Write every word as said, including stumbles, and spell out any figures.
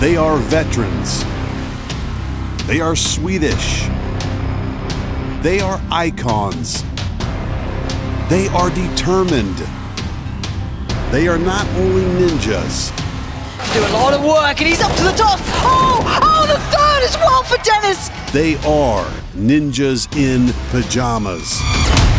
They are veterans. They are Swedish. They are icons. They are determined. They are not only ninjas. Do a lot of work, and he's up to the top. Oh, oh, the third is well for Dennis. They are Ninjas in Pyjamas.